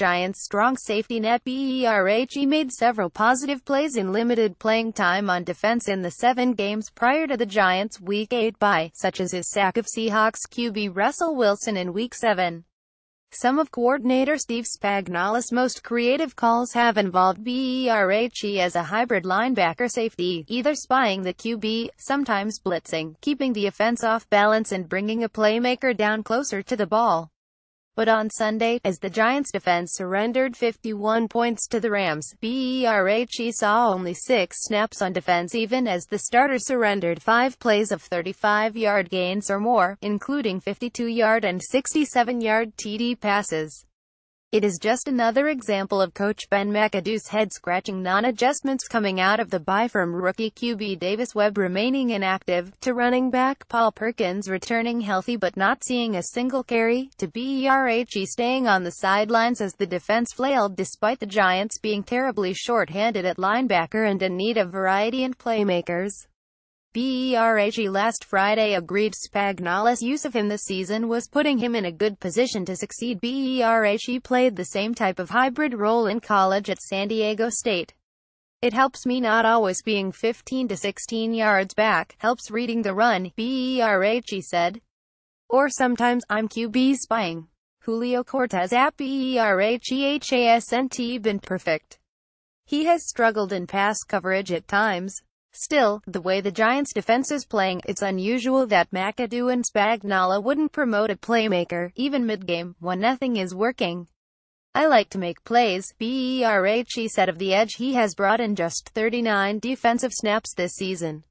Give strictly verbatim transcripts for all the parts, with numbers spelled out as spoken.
Giants' strong safety Nat Berhe made several positive plays in limited playing time on defense in the seven games prior to the Giants' Week eight bye, such as his sack of Seahawks Q B Russell Wilson in Week seven. Some of coordinator Steve Spagnuolo's most creative calls have involved Berhe as a hybrid linebacker safety, either spying the Q B, sometimes blitzing, keeping the offense off balance and bringing a playmaker down closer to the ball. But on Sunday, as the Giants' defense surrendered fifty-one points to the Rams, Berhe saw only six snaps on defense even as the starter surrendered five plays of thirty-five yard gains or more, including fifty-two yard and sixty-seven yard T D passes. It is just another example of coach Ben McAdoo's head-scratching non-adjustments coming out of the bye, from rookie Q B Davis Webb remaining inactive, to running back Paul Perkins returning healthy but not seeing a single carry, to Berhe staying on the sidelines as the defense flailed despite the Giants being terribly short-handed at linebacker and in need of variety and playmakers. Berhe last Friday agreed Spagnuolo's use of him this season was putting him in a good position to succeed. Berhe played the same type of hybrid role in college at San Diego State. It helps me not always being fifteen to sixteen yards back, helps reading the run, Berhe said. Or sometimes, I'm Q B spying. Julio Cortez at Berhe hasn't been perfect. He has struggled in pass coverage at times. Still, the way the Giants' defense is playing, it's unusual that McAdoo and Spagnuolo wouldn't promote a playmaker, even mid-game, when nothing is working. I like to make plays, Berhe said of the edge he has brought in just thirty-nine defensive snaps this season.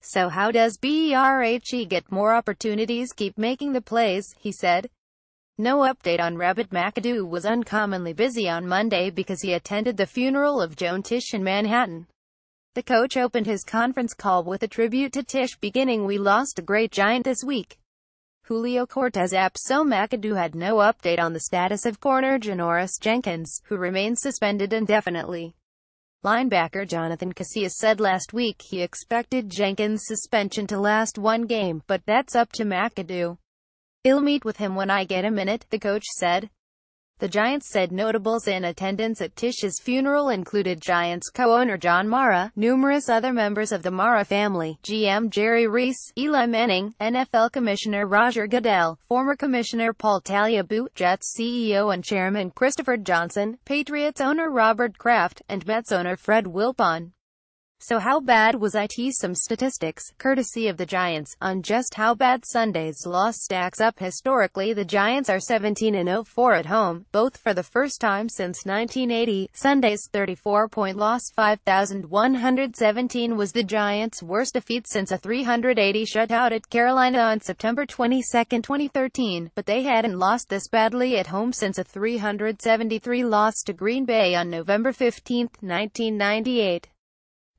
So how does Berhe get more opportunities? Keep making the plays, he said. No update on Robert. McAdoo was uncommonly busy on Monday because he attended the funeral of Joan Tisch in Manhattan. The coach opened his conference call with a tribute to Tisch beginning, "We lost a great Giant this week." Julio Cortez app, so McAdoo had no update on the status of corner Janoris Jenkins, who remains suspended indefinitely. Linebacker Jonathan Casillas said last week he expected Jenkins' suspension to last one game, but that's up to McAdoo. "I'll meet with him when I get a minute," the coach said. The Giants said notables in attendance at Tisch's funeral included Giants co-owner John Mara, numerous other members of the Mara family, G M Jerry Reese, Eli Manning, N F L Commissioner Roger Goodell, former Commissioner Paul Tagliabue, Jets C E O and Chairman Christopher Johnson, Patriots owner Robert Kraft, and Mets owner Fred Wilpon. So how bad was it? Some statistics, courtesy of the Giants, on just how bad Sunday's loss stacks up historically. The Giants are seventeen and oh four at home, both for the first time since nineteen eighty. Sunday's thirty-four point loss, five thousand one hundred seventeen, was the Giants' worst defeat since a three hundred eighty shutout at Carolina on September twenty-second, twenty thirteen, but they hadn't lost this badly at home since a three hundred seventy-three loss to Green Bay on November fifteenth, nineteen ninety-eight.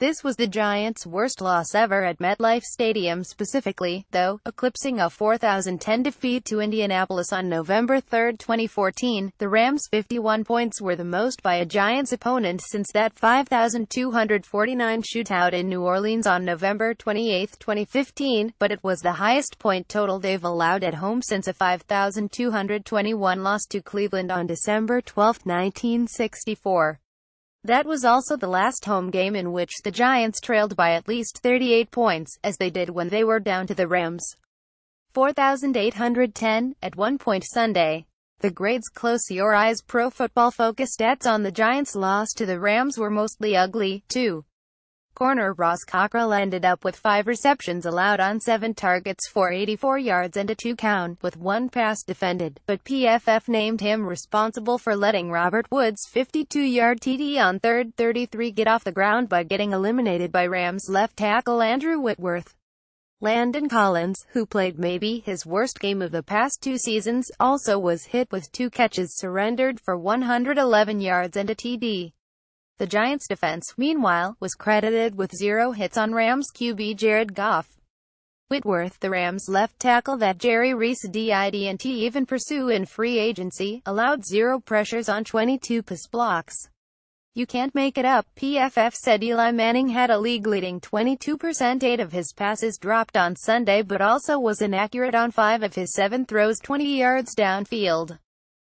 This was the Giants' worst loss ever at MetLife Stadium specifically, though, eclipsing a four thousand ten defeat to Indianapolis on November third, twenty fourteen. The Rams' fifty-one points were the most by a Giants opponent since that five thousand two hundred forty-nine shootout in New Orleans on November twenty-eighth, twenty fifteen, but it was the highest point total they've allowed at home since a five thousand two hundred twenty-one loss to Cleveland on December twelfth, nineteen sixty-four. That was also the last home game in which the Giants trailed by at least thirty-eight points, as they did when they were down to the Rams, four thousand eight hundred ten, at one point Sunday. The grades close your eyes. Pro Football Focus stats on the Giants' loss to the Rams were mostly ugly, too. Corner Ross Cockrell ended up with five receptions allowed on seven targets for eighty-four yards and a two-count, with one pass defended, but P F F named him responsible for letting Robert Woods' fifty-two yard T D on third thirty-three get off the ground by getting eliminated by Rams left tackle Andrew Whitworth. Landon Collins, who played maybe his worst game of the past two seasons, also was hit with two catches surrendered for one hundred eleven yards and a T D. The Giants' defense, meanwhile, was credited with zero hits on Rams Q B Jared Goff. Whitworth, the Rams' left tackle that Jerry Reese didn't even pursue in free agency, allowed zero pressures on twenty-two pass blocks. You can't make it up, P F F said. Eli Manning had a league-leading twenty-two percent of his passes dropped on Sunday but also was inaccurate on five of his seven throws twenty yards downfield.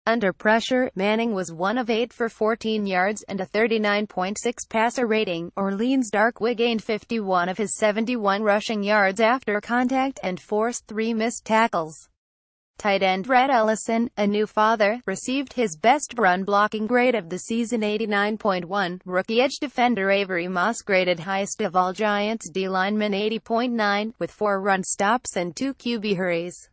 Under pressure, Manning was one of eight for fourteen yards and a thirty-nine point six passer rating. Orleans Darkwa gained fifty-one of his seventy-one rushing yards after contact and forced three missed tackles. Tight end Rhett Ellison, a new father, received his best run-blocking grade of the season, eighty-nine point one. Rookie edge defender Avery Moss graded highest of all Giants D-linemen, eighty point nine, with four run stops and two Q B hurries.